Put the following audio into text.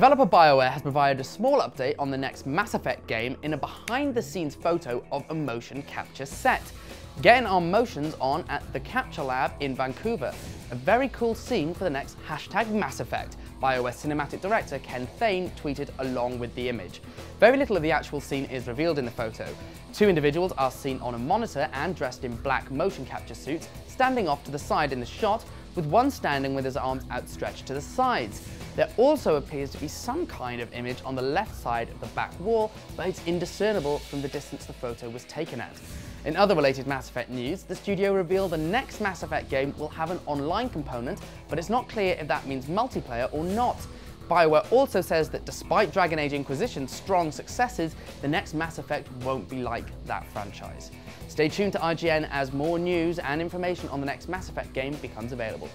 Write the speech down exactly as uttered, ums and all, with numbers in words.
Developer BioWare has provided a small update on the next Mass Effect game in a behind-the-scenes photo of a motion capture set. Getting our motions on at the Capture Lab in Vancouver. A very cool scene for the next hashtag Mass Effect. BioWare cinematic director Ken Thane tweeted along with the image. Very little of the actual scene is revealed in the photo. Two individuals are seen on a monitor and dressed in black motion capture suits, standing off to the side in the shot, with one standing with his arms outstretched to the sides. There also appears to be some kind of image on the left side of the back wall, but it's indiscernible from the distance the photo was taken at. In other related Mass Effect news, the studio revealed the next Mass Effect game will have an online component, but it's not clear if that means multiplayer or not. BioWare also says that despite Dragon Age Inquisition's strong successes, the next Mass Effect won't be like that franchise. Stay tuned to I G N as more news and information on the next Mass Effect game becomes available.